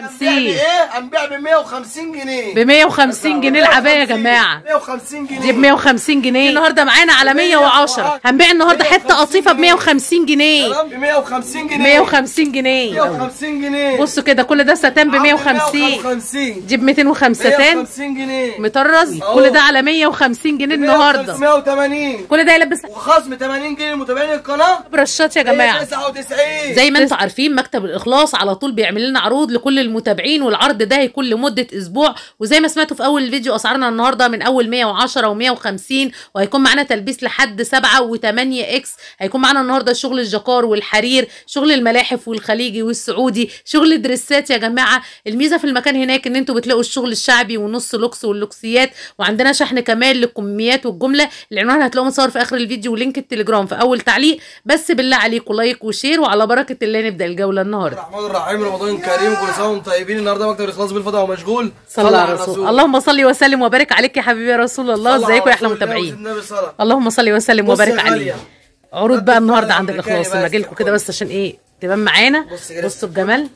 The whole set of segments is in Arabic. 150. ايه هنبيع ب 150 جنيه. ب 150 جنيه العبايه يا جماعه. 150 جنيه دي ب 150 جنيه النهارده معانا على 110. هنبيع النهارده حته قطيفه ب 150 جنيه. ب 150 جنيه. 150 جنيه. 150 جنيه. بصوا كده كل ده ستان ب 150. دي ب 205 ستان. 150 جنيه. مطرز كل ده على 150 جنيه النهارده. 180. كل ده يلبس وخصم 80 جنيه لمتابعين القناه. برشات يا جماعه. 99. زي ما انتم عارفين مكتب الاخلاص على طول بيعمل لنا عروض لكل المتابعين، والعرض ده هيكون لمده اسبوع، وزي ما سمعتوا في اول الفيديو اسعارنا النهارده من اول 110 و150، وهيكون معانا تلبيس لحد 7 و8 اكس، هيكون معانا النهارده شغل الجكار والحرير، شغل الملاحف والخليجي والسعودي، شغل الدريسات يا جماعه. الميزه في المكان هناك ان انتوا بتلاقوا الشغل الشعبي والنص لوكس واللوكسيات، وعندنا شحن كمان للكميات والجمله. العنوان هتلاقوه متصور في اخر الفيديو ولينك التليجرام في اول تعليق. بس بالله عليكم لايك وشير، وعلى بركه الله نبدا الجوله النهارده. بسم الله الرحمن الرحيم، رمضان كريم وكل سنه وانتم طيبين. النهارده مكتب الاخلاص بالفضاء ومشغول. صلى على الرسول، اللهم صل وسلم وبارك عليك يا حبيبي يا رسول الله. ازيكم يا احلى متابعين؟ اللهم صل وسلم وبارك عليك. عروض بقى النهارده عند الاخلاص، لما اجي لكم كده بس عشان ايه تبان معانا. بصوا الجمال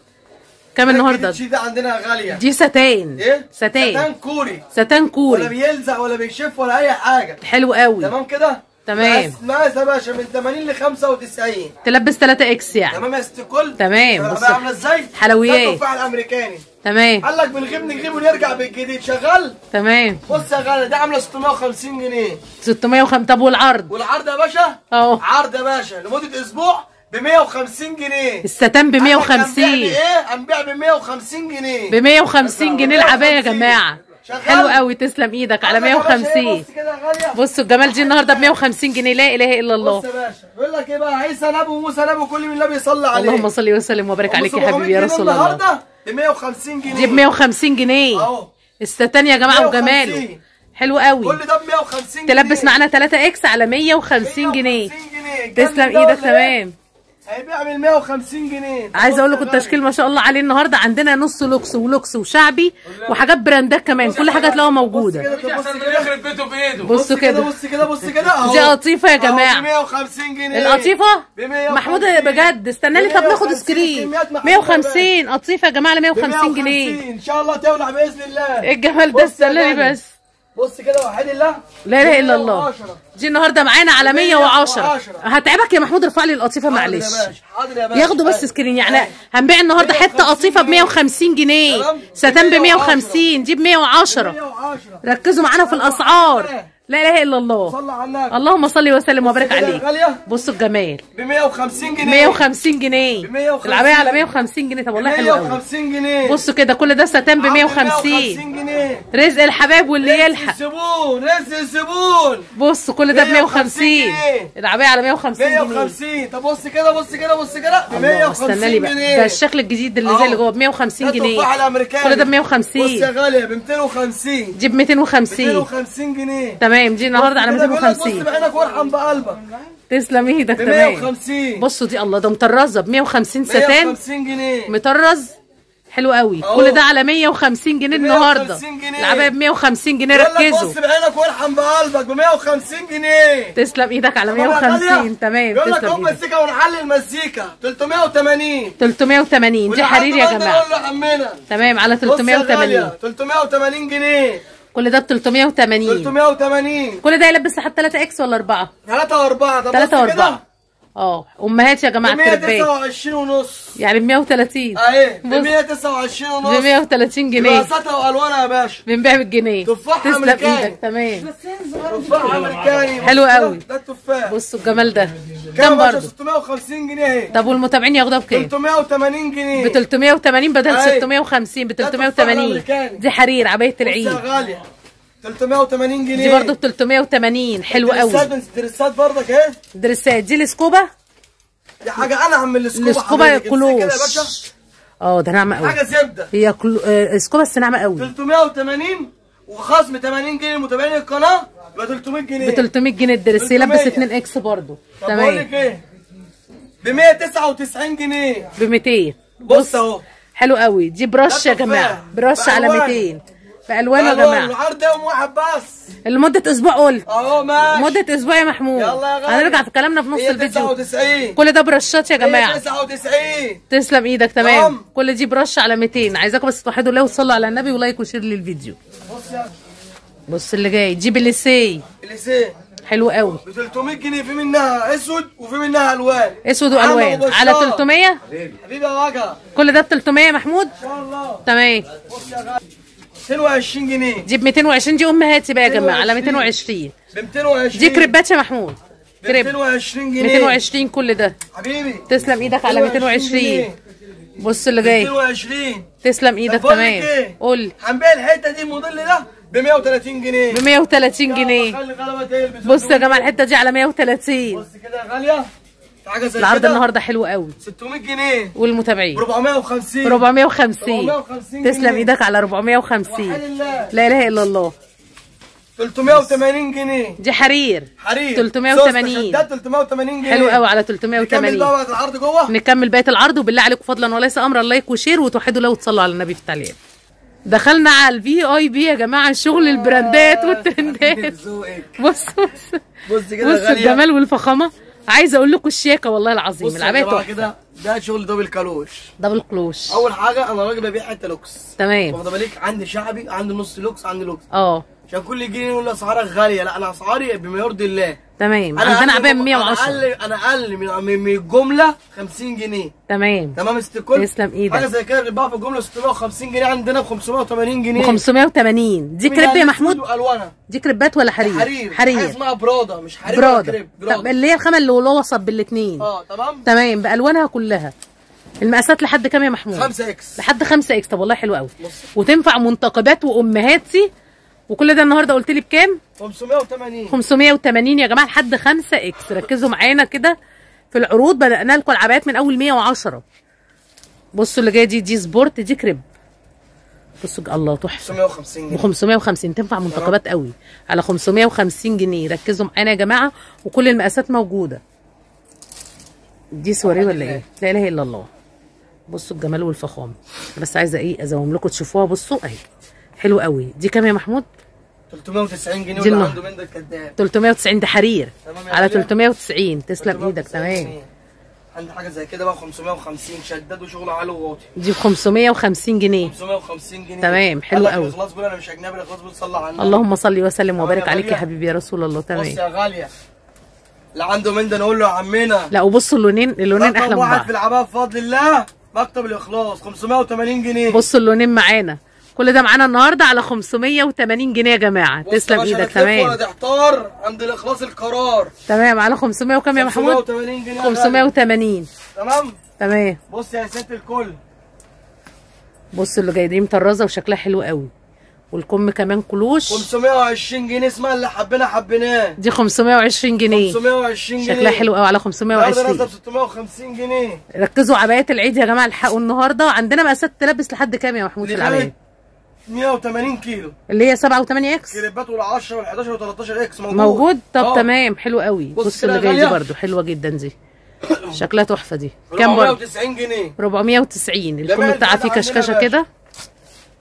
كام النهارده. دي عندنا غاليه، دي ستان. ايه ستان كوري. ستان كوري ولا بيلزق ولا بيشف ولا اي حاجه. حلو قوي. تمام كده. تمام. مقاس يا باشا من 80 ل 95. تلبس 3 اكس يعني. تمام يا ست الكل. تمام. بص عامله ازاي؟ حلويات. التفاح الامريكاني. تمام. قال لك بنغيب نجيب ونرجع بالجديد. شغال؟ تمام. بص يا غالي ده عامله 650 جنيه. 650. طب والعرض؟ والعرض يا باشا؟ اهو. عرض يا باشا لمده اسبوع ب 150 جنيه. الستان ب 150. ايه؟ هنبيع ب 150 جنيه. ب 150 جنيه العبايه يا جماعه. حلو قوي. تسلم ايدك على 150. بصوا الجمال دي النهارده ب 150 جنيه. لا اله الا الله. بص يا باشا بيقول لك ايه بقى؟ عيسى نبي وموسى نبي وكل من نبي صلى عليه. اللهم صل وسلم وبارك عليك يا حبيبي يا رسول الله. النهارده ب 150 جنيه. دي ب 150 جنيه اهو. الستان يا جماعه وجماله حلو قوي. كل ده ب 150 جنيه. تلبس معانا 3 اكس على 150 جنيه. تسلم ايدك. تمام. هيبيع من 150 جنيه. عايز اقول لكم التشكيل ما شاء الله عليه النهارده. عندنا نص لوكس ولوكس وشعبي وحاجات براندات كمان. كل حاجه هتلاقوها موجوده. بصوا كده بص كده بص كده اهو. دي قطيفه يا جماعه ب 150 جنيه. القطيفه محموده بجد. استنى لي طب ناخد سكرين. 150 قطيفه يا جماعه ل 150 جنيه. ان شاء الله تولع باذن الله. ايه الجمال ده؟ استنى لي بس. بص كده وحد الله. لا اله الا الله. دي النهارده معانا على 110. هتعبك يا محمود ارفع لي القطيفه معلش. حاضر يا باشا. ياخدوا بس سكرين يعني. هنبيع النهارده حته قطيفه ب 150 جنيه. ستان ب 150. دي ب 110. ركزوا معانا في الاسعار. لا اله الا الله. صل على النبي. اللهم صل وسلم وبارك عليك. بصوا الجمال ب 150 جنيه. 150 جنيه. العبايه على 150 جنيه. طب والله حلو قوي. 150 جنيه. بصوا كده كل ده ستان ب 150 جنيه. رزق الحباب واللي يلحق. زبون رزق زبون. بصوا كل ده ب 150. العبايه على 150 جنيه. 150. طب بص كده بص كده بص كده ب 150 جنيه. ده الشكل الجديد اللي زي اللي جوه ب 150 جنيه. كل ده ب 150. بص يا غاليه ب 250. دي ب 250. 250 جنيه. تمام. دي النهارده على 250. بص بعينك وارحم بقلبك. تسلم ايدك. تمام. 150. بصوا دي الله ده مطرزه ب 150 ستان. 150 جنيه. مطرز حلو قوي. كل ده على 150 جنيه النهارده. العبايه ب 150 جنيه. ركزوا. بص بعينك وارحم بقلبك ب 150 جنيه. تسلم ايدك على 150. تمام. يقول لك هم السيكه ونحل المزيكا 380. 380. دي حرير يا جماعه. تمام على 380. 380 جنيه. كل ده ب 380. 380. كل ده يلبس لحد 3 اكس ولا 4؟ 3 و4. طب 3 و4 اه. امهات يا جماعه التربيه 129 ونص يعني ب 130 اهي. ب 129 ونص. ب 130 جنيه. رصاتها والوانها يا باشا. بنبيع بالجنيه. تفاح امريكاني. تمام. تفاح امريكاني حلو قوي. ده التفاح. بصوا الجمال ده كام برضه؟ 650 جنيه اهي. طب والمتابعين ياخدوها بكام؟ 380 جنيه. ب 380 بدل 650. ب 380. دي حرير عبايه العيد. بص يا غاليه 380 جنيه. دي برضه ب 380. حلو قوي. دريسات برضك اهي. دريسات. دي السكوبه دي حاجه انا من السكوبه. السكوبه كلوش اه ده ناعمه قوي. حاجه زبده هي السكوبه بس ناعمه قوي. 380 وخصم 80 جنيه لمتابعين القناه يبقى 300 جنيه. ب 300 جنيه الدرس يلبس 2 اكس برضه. تمام. بقول لك ايه ب 199 جنيه. ب 200. بص اهو حلو قوي. دي برش يا جماعه. برش على 200. بالوانه يا جماعه. العرض يوم واحد بس لمده اسبوع. قلت اهو ماشي مده اسبوع يا محمود. يلا يا غالي هنرجع في كلامنا في نص الفيديو. 99 كل ده برشات يا جماعه. 99 تسلم ايدك. تمام كل دي برش على 200. عايزاكم بس توحدوا الله وتصلوا على النبي ولايك وشير للفيديو. بص يا بص اللي جاي. جيب الليسيه. الليسيه حلو قوي ب 300 جنيه. في منها اسود وفي منها الوان. اسود والوان على 300 حبيبي يا وجع. كل ده ب 300 يا محمود ان شاء الله. تمام بص يا غالي 220 جنيه. جيب 220 دي امهاتي بقى يا جماعه على 220. ب 220 دي كريبات يا محمود. كريب 220 جنيه. 220 كل ده حبيبي. تسلم ايدك على 220. بص اللي جاي 220. تسلم ايدك. تمام قول. هنبيع الحته دي الموديل ده ب 130 جنيه. ب 130 جنيه. بص يا جماعه الحته دي على 130. بص كده يا غاليه حاجه زي العرض النهارده حلو قوي. 600 جنيه والمتابعين. 450 450. تسلم ايدك على 450. لا اله الا الله. 380 جنيه. دي حرير. حرير 380. ده 380 جنيه. حلو قوي على 380. نكمل بقى العرض جوه. نكمل بقيه العرض وبالله عليكم فضلا وليس امرا لايك وشير وتوحدوا الله وتصلوا على النبي في التعليقات. دخلنا على الVIP يا جماعه. الشغل البراندات والترندات. بصوا بص كده بص الجمال والفخامه. عايزه اقول لكم الشياكه والله العظيم. العبايه كده ده شغل دبل كلوش. دبل كلوش. اول حاجه انا راجل ببيع حته لوكس. تمام واخد بالك. عندي شعبي عندي نص لوكس عندي لوكس. عشان كل يجي لي يقول لي اسعارك غاليه. لا انا اسعاري بما يرضي الله. تمام عندنا عبايه ب 110. انا اقل من الجمله 50 جنيه. تمام استكل. تسلم ايدك. حاجه زي كده بنبيعها في الجمله 650 جنيه عندنا ب 580 جنيه. ب 580. دي كريب يا محمود. دي كريبات ولا حرير؟ حرير. حاجه اسمها براده مش حرير. براده. طب اللي هي الخامه اللي وصل بالاثنين. تمام. بالوانها كلها. المقاسات لحد كام يا محمود؟ 5 اكس. لحد 5 اكس. طب والله حلو قوي. وتنفع منتقبات وامهاتي. وكل ده النهارده قلت لي بكام؟ 580. 580 يا جماعه لحد 5 اكس. ركزوا معانا كده في العروض. بدأنا لكم العبايات من اول 110. بصوا اللي جايه دي سبورت. دي كريب. بصوا الله تحفه. 550 جنيه. 550 تنفع منتقبات قوي على 550 جنيه. ركزوا معانا يا جماعه وكل المقاسات موجوده. دي سواريه ولا ايه؟ لا اله الا الله. بصوا الجمال والفخامه. بس عايزه ايه ازوم لكم تشوفوها. بصوا اهي حلو قوي. دي كام يا محمود؟ 390 جنيه. ولا عنده من ده الكداب. 390 ده حرير على 390. تسلم ايدك. تمام عندي حاجه زي كده بقى 550 شداد وشغل عالي وواطي. دي ب 550 جنيه. 550 جنيه. تمام حلو قوي. خلاص بقول انا مش اجنبي. خلاص بقول صلي على النبي. اللهم صل وسلم وبارك عليك يا حبيبي يا رسول الله. تمام بص يا غاليه اللي عنده من ده نقول له يا عمنا. لا وبصوا اللونين. اللونين احلى من بعض. واحد في العبايه بفضل الله مكتب الاخلاص 580 جنيه. بصوا اللونين معانا. كل ده معانا النهارده على 580 جنيه يا جماعه. تسلم ايدك. تمام ولا تحتار عند الاخلاص القرار. تمام على 500 وكام يا محمود؟ 580 جنيه. 580. تمام بص يا سياده الكل. بص اللي جاي دي مطرزه وشكلها حلو قوي. والكم كمان كلوش. 520 جنيه اسمها اللي حبينا حبيناه. دي 520 جنيه. 520 جنيه شكلها حلو قوي على 520. النهارده 650 جنيه. ركزوا عبايات العيد يا جماعه. الحقوا النهارده عندنا مقاسات تلبس لحد كام يا محمود في العبايات؟ 180 كيلو اللي هي 7 و8 اكس. كريبات وال10 وال11 و13 اكس موجود. طب تمام حلو قوي. بص اللي جايه دي برده حلوه جدا. دي شكلها تحفه. دي كام برده؟ 490 جنيه. 490. الكم بتاعها فيه كشكشه كده.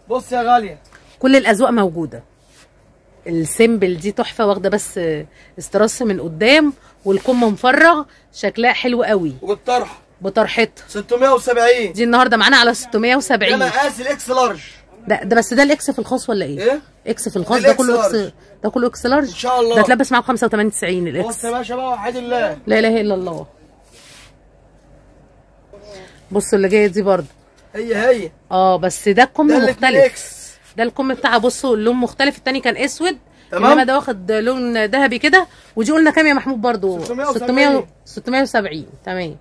بص يا غاليه كل الاذواق موجوده. السيمبل دي تحفه واخده بس استرس من قدام والكم مفرغ. شكلها حلو قوي. وبالطرحه بطرحتها 670. دي النهارده معانا على 670. انا قاسي الاكس لارج. ده بس ده الاكس في الخاص ولا ايه؟ اكس في الخاص ده كله اكس. ده كله اكس لارج ان شاء الله. ده تلبس معاه ب 95 الاكس. بص يا باشا بقى وحيد الله لا اله الا الله. بص اللي جايه دي برده هي بس ده كم مختلف. ده الكم بتاعها بصوا اللون مختلف. الثاني كان اسود انما ده واخد لون ذهبي كده. ودي قلنا كام يا محمود برده؟ 670. تمام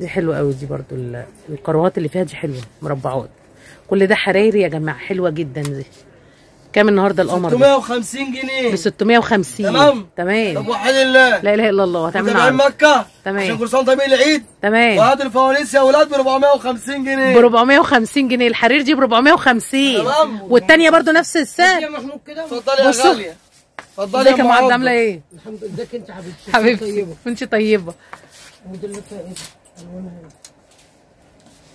دي حلوه قوي. دي برضو الكروات اللي فيها دي حلوه مربعات. كل ده حراري يا جماعه حلوه جدا. دي كام النهارده القمر؟ 650 جنيه. ب 650. تمام طب وحيد الله لا اله الا الله. هتعمل معانا مكه. عشان كل سنه وانتم طيبين العيد. وهات الفوانيس يا اولاد ب 450 جنيه. ب 450 جنيه. الحرير دي ب 450. والثانيه برضو نفس السعر. اتفضلي يا غاليه. اتفضلي يا معاذ. عامله ايه؟ الحمد لله. انت حبيبتي حبيبتي طيبه. انت طيبه.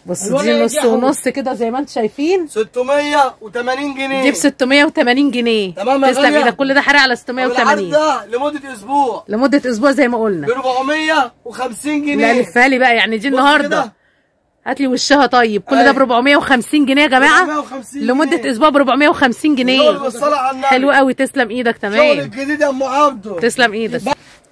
بص دي نص ونص كده زي ما انتم شايفين 680 جنيه دي ب 680 جنيه تمام يا غاليه. تسلم ايدك. كل ده حرق على 680 ده لمده اسبوع، لمده اسبوع زي ما قلنا ب 450 جنيه. لا لفها لي بقى يعني دي النهارده هات لي وشها. طيب كل ده ب 450 جنيه يا جماعه، 450 لمده اسبوع ب 450 جنيه. حلو قوي تسلم ايدك. تمام شغل الجديد يا ام عبده تسلم ايدك.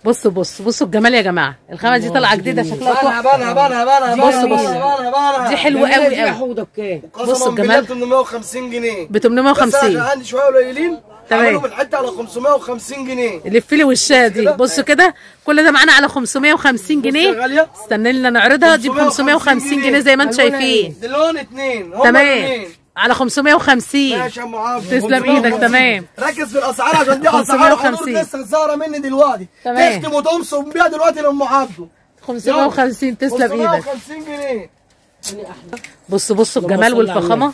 بصوا بصوا بصوا الجمال يا جماعه. الخامه دي طالعه جميل. جديده شكلها تحفه. بصوا بصوا دي حلوه قوي قوي. بصوا الجمال ب 850 جنيه ب 850. انا عندي شويه قليلين عملهم الحته على 550 جنيه. لف لي وشها دي بصوا كده. كل ده معانا على 550 جنيه. استنى لنا نعرضها دي ب 550 جنيه زي ما انتم شايفين. دلون اتنين تمام على 550. ماشي يا ام عبد تسلم ايدك. تمام ركز في الاسعار عشان دي اسعار حضرتك لسه ظاهره مني دلوقتي. تمام تختم وتنصب بيها دلوقتي لام عبده 550. تسلم ايدك 550 جنيه. بصوا بصوا الجمال والفخامه.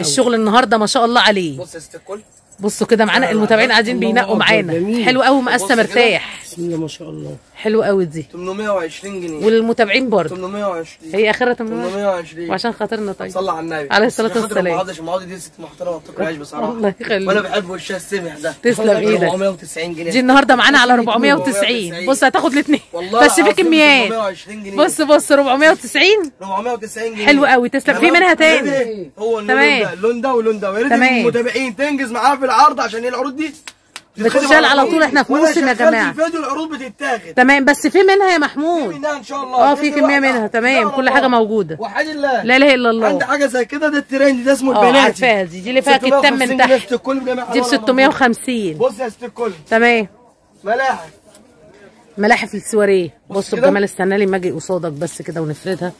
الشغل النهارده ما شاء الله عليه. بص استكل بصوا كده معانا المتابعين قاعدين بينقوا معانا. حلو قوي مقاسه مرتاح. بسم الله ما شاء الله حلو قوي دي 820 جنيه. والمتابعين برضه 820 هي اخرها 820 وعشان خاطرنا. طيب صلى على النبي عليه الصلاه والسلام. ما عادش المواضيع دي ست محترمه ما بتقراش بصراحه الله يخليك وانا بحب وشها السمح ده. تسلم ايدك 490 جنيه دي النهارده معانا على 490. بص هتاخد الاثنين بس في كميات. بص بص 490 جنيه حلو قوي. تسلم في منها تاني. هو اللون ده ولون ده. يا ريت المتابعين تنجز معانا في العرض عشان العروض دي بتتشال على طول. احنا في موسم يا جماعه العروض بتتاخد. تمام بس في منها يا محمود في منها ان شاء الله. في كميه منها. تمام كل حاجه موجوده وحد الله لا اله الا الله. عندي حاجه زي كده ده الترند ده اسمه البنات عارفاها دي اللي فيها كتان من تحت دي ب 650. بص يا ست الكل تمام ملاحف ملاحف السواريه. بصوا الجمال. استنى لي ما اجي قصادك بس كده ونفردها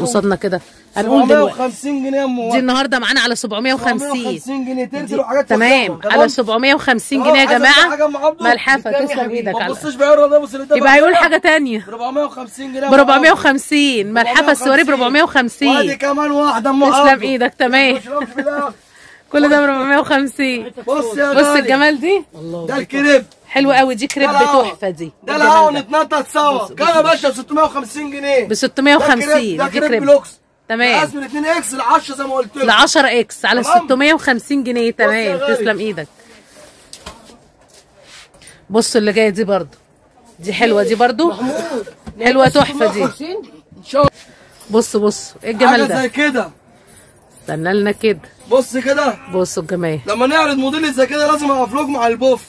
قصادنا كده. هنقول دلوقتي 750 جنيه دي النهارده معانا على 750 جنيه. تنزلوا حاجات تمام على 750 جنيه يا جماعه. ملحفه تسلم ايدك. ما تبصش بقى ده بص لده يبقى هيقول حاجه ثانيه. 450 جنيه ب 450 ملحفه السواريه ب 450 وادي كمان واحده ام عبده تسلم ايدك. تمام كل ده ب 450. بص يا بص الجمال دي ده الكريب حلوه قوي. دي كريب تحفه دي ده الهوا نتنطط سوا كام يا باشا ب 650 جنيه ب 650 ده كريب لوكس. تمام قسم 2 اكس ل 10 زي ما قلت لك ل 10 اكس على 650 جنيه. تمام تسلم ايدك. بصوا اللي جايه دي برضه دي حلوه دي برضه حلوه تحفه دي ان شاء الله. بصوا بصوا ايه الجمال ده زي كده. استنى لنا كده بص كده. بصوا الجمال لما نعرض موديل زي كده لازم افلوج مع البوف.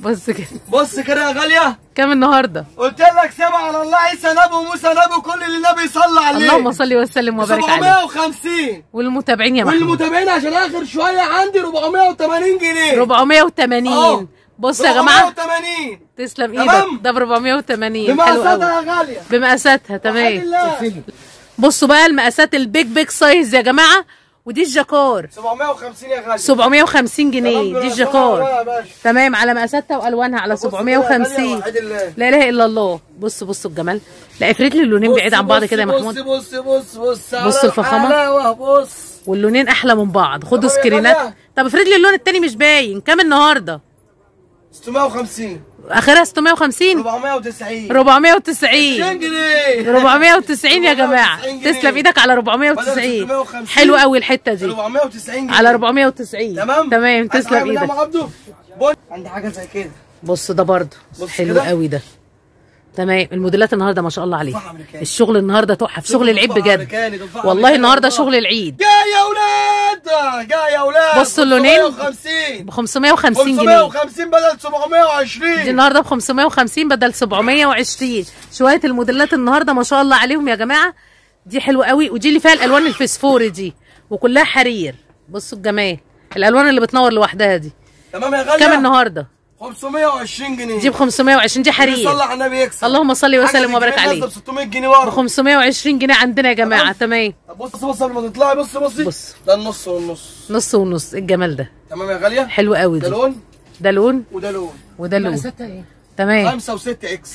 بص كده بص كده يا غاليه كام النهارده؟ قلت لك سيبها على الله. عيسى نبي وموسى نبي كل اللي النبي يصلي عليه. اللهم صل وسلم وبارك عليه. 750 والمتابعين يا محمود والمتابعين عشان اخر شويه عندي 480 جنيه 480. بص يا جماعه 480 تسلم ايدك ده ب 480 بمقاساتها يا غاليه بمقاساتها. تمام بصوا بقى المقاسات البيج بيج سايز يا جماعه. ودي الجاكار 750 يا غالي 750 جنيه دي الجاكار. تمام على مقاساتها والوانها على 750 لا اله الا الله. بص بص الجمال. لا افرد لي اللونين بعيد عن بعض كده يا محمود. بص بص بص بص الفخامه. بص واللونين احلى من بعض. خدوا سكرينات. طب افرد لي اللون الثاني مش باين. كام النهارده؟ 650 اخرها 650 490 490 جنيه 490 يا جماعه. تسلم ايدك على 490 حلو قوي الحته دي 490 جنيه على 490. تمام تمام تسلم ايدك. عندي حاجه زي كده. بص ده برضه حلو قوي ده. تمام الموديلات النهارده ما شاء الله عليه. الشغل النهارده تحفه. شغل العيد بجد والله. النهارده شغل العيد جاي يا اولاد جاي يا اولاد. بصوا اللونين ب 550 جنيه 550 بدل 720 دي النهارده ب 550 بدل 720. شويه الموديلات النهارده ما شاء الله عليهم يا جماعه. دي حلوه قوي ودي اللي فيها الالوان الفسفوري دي وكلها حرير. بصوا الجمال الالوان اللي بتنور لوحدها دي. تمام يا غاليه كام النهارده؟ 520 جنيه دي ب 520 دي حرير. صل على النبي يكسب. اللهم صل وسلم وبارك عليه. ب 600 جنيه ورا ب 520 جنيه عندنا يا جماعه. تمام بص بص قبل ما تطلعي بص بصي بص ده النص والنص نص ونص. الجمال ده تمام يا غاليه حلو قوي. ده لون ده لون وده لون وده لون. تمام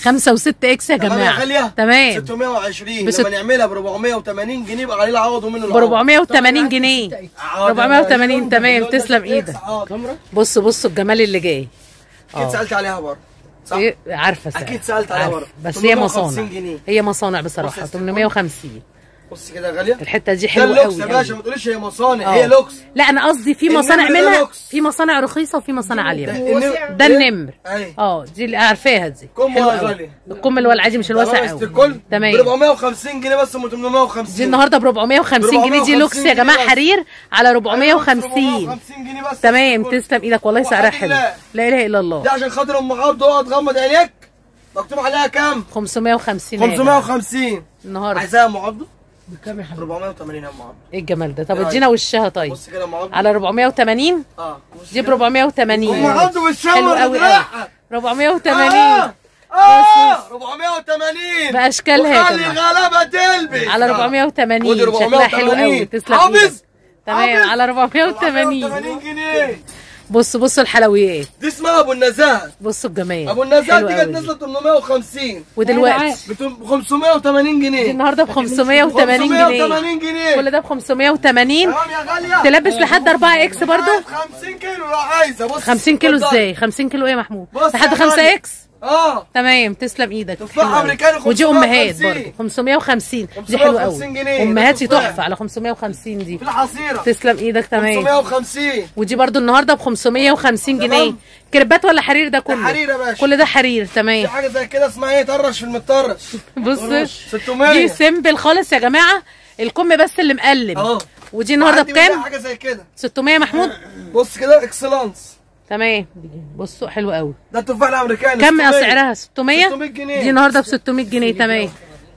5 و6 اكس يا جماعه. تمام يا غاليه تمام 620 لما نعملها ب 480 جنيه يبقى عليه العوض ومنه ب 480 جنيه 480. تمام تسلم ايدك. بص بص الجمال اللي جاي. اكيد سالت عليها بره صح؟ عارفه سالت. اكيد سالت عليها بره بس هي مصانع. هي مصانع بصراحه 850 بص كده يا غاليه الحته دي حلوه قوي. ده لوكس يا ما تقوليش هي مصانع. هي لوكس. لا انا قصدي في مصانع منها، في مصانع رخيصه وفي مصانع عاليه. ده النمر دي اللي عارفاها دي. كم يا غاليه الكم اللي هو العادي مش الواسع قوي. تمام ب 450 جنيه بس من 850. دي النهارده ب 450 جنيه. دي لوكس يا جماعه، حرير على 450 جنيه بس. تمام تسلم ايدك والله سعرها حلو. لا اله الا الله. ده عشان خاطر ام عبد اقعد غمض عينيك مكتوب عليها كام؟ 550 النهارده. عايزاها ام عبد بكام يا حبيبي؟ 480 يا ام عبد. ايه الجمال ده؟ طب ادينا وشها. طيب بص كده يا ام عبد على 480. دي ب 480 ام عبد وشها حلو قوي. 480 480 باشكالها كده. خلي غلابه تلبس على 480. شكلها حلو قوي. تسلم ايدك. تمام على 480 جنيه. بص الحلويات دي اسمها ابو النزاهه. بصوا الجمال. ابو النزاهه دي كانت نازله 850 ودلوقتي ب 580 جنيه. النهارده ب 580 جنيه. كل ده ب 580. تلبس لحد 4 اكس برضه. 50 كيلو لو عايزه. بص 50 كيلو ازاي؟ 50 كيلو ايه يا محمود؟ لحد 5 اكس. تمام تسلم ايدك. تفاحه امريكاني. ودي امهات برضه 550. دي حلوه قوي. امهاتي تحفه على 550 دي. في الحصيره. تسلم ايدك. تمام 550. ودي برضه النهارده ب 550 جنيه. كربات ولا حرير؟ ده كله حرير يا باشا. كل ده حرير. تمام. في حاجه زي كده اسمها ايه؟ طرش في المطرش. بص 600. دي سيمبل خالص يا جماعه، الكم بس اللي مقلب. ودي النهارده بكام؟ حاجه زي كده 600 يا محمود. بص كده اكسلانس. تمام بصوا حلو قوي. ده التفاح الامريكاني كم سعرها؟ 600 جنيه. دي النهارده ب 600 جنيه. تمام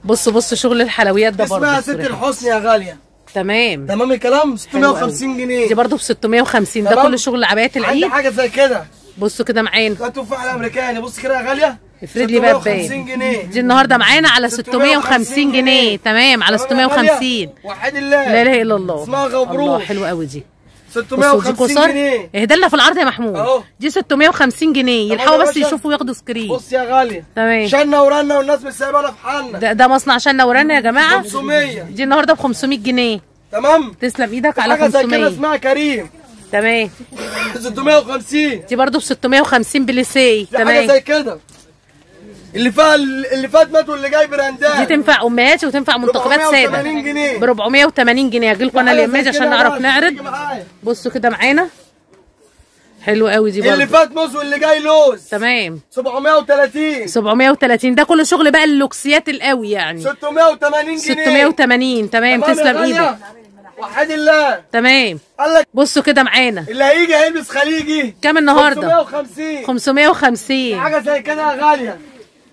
بصوا شغل الحلويات ده برضه اسمها ست الحسن يا غاليه. تمام الكلام 650 جنيه. دي برضه ب 650. ده كل شغل عبايات العيد. حاجه زي كده بصوا كده معانا. ده التفاح الامريكاني بص كده يا غاليه. افرد لي بقى جنيه. دي النهارده معانا على 650 جنيه. تمام على 650. وحيد الله لا اله الا الله. اسمها غبروش. حلو قوي دي 650 جنيه. اهدى لنا في العرض يا محمود. دي 650 جنيه. يلحقوا بس يشوفوا ياخدوا سكرين. بص يا غاليه. تمام شنا ورنا والناس مش سايبانا في حالنا. ده مصنع شنا ورنا يا جماعه. 500. دي النهارده ب 500 جنيه. تمام تسلم ايدك على 500. حاجه زي كده اسمها كريم. تمام 650. دي برضه ب 650 بليسي. تمام حاجه زي كده اللي فات مات واللي جاي براندات. دي تنفع امهاتي وتنفع منتخبات ساده ب 480 جنيه. هاجي لكم انا الاماج عشان نعرف نعرض. بصوا كده معانا حلو قوي. دي برضه اللي فات موز واللي جاي لوز. تمام 730. ده كل شغل بقى اللوكسيات القوي يعني. 680 جنيه. تمام تسلم ايدك وحد الله. تمام بصوا كده معانا اللي هيجي هيلبس خليجي. كام النهارده؟ 550. حاجه زي كده يا غاليه.